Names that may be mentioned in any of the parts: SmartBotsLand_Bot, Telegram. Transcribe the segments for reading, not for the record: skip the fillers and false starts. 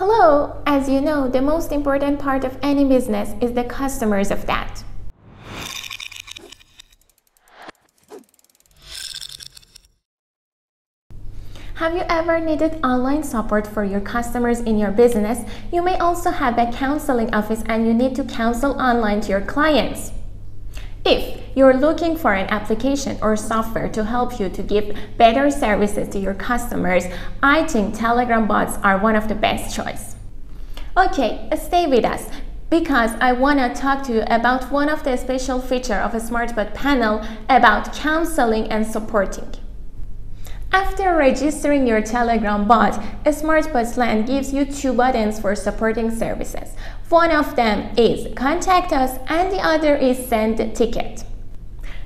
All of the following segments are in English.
Hello, as you know, the most important part of any business is the customers of that. Have you ever needed online support for your customers in your business? You may also have a counseling office and you need to counsel online to your clients. If you're looking for an application or software to help you to give better services to your customers, I think Telegram bots are one of the best choice. Okay, stay with us, because I want to talk to you about one of the special features of a SmartBot panel about counseling and supporting. After registering your Telegram bot, SmartBotsLand gives you two buttons for supporting services. One of them is Contact Us and the other is Send Ticket.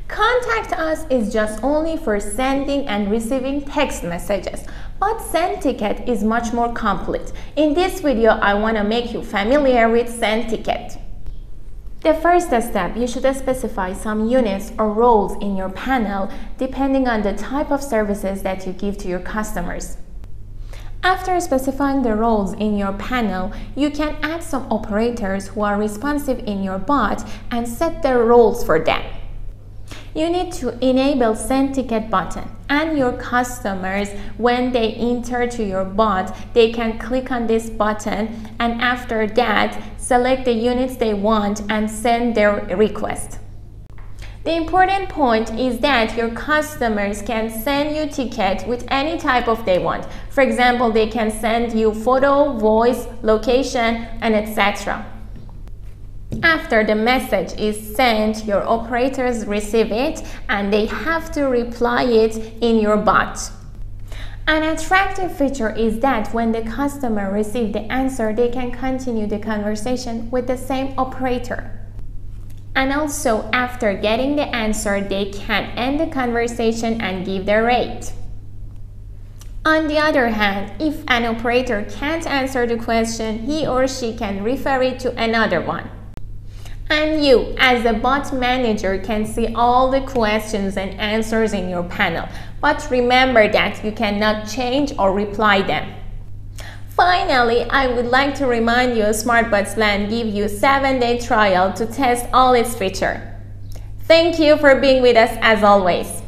Contact Us is just only for sending and receiving text messages, but Send Ticket is much more complete. In this video, I want to make you familiar with Send Ticket. The first step, you should specify some units or roles in your panel depending on the type of services that you give to your customers. After specifying the roles in your panel, you can add some operators who are responsive in your bot and set their roles for them. You need to enable Send Ticket button, and your customers, when they enter to your bot, they can click on this button and after that select the units they want and send their request. The important point is that your customers can send you tickets with any type of they want. For example, they can send you photo, voice, location, and etc. After the message is sent, your operators receive it and they have to reply it in your bot. An attractive feature is that when the customer receives the answer, they can continue the conversation with the same operator. And also, after getting the answer, they can end the conversation and give their rate. On the other hand, if an operator can't answer the question, he or she can refer it to another one. And you, as a bot manager, can see all the questions and answers in your panel. But remember that you cannot change or reply them. Finally, I would like to remind you SmartBotsLand gives you a 7-day trial to test all its features. Thank you for being with us as always.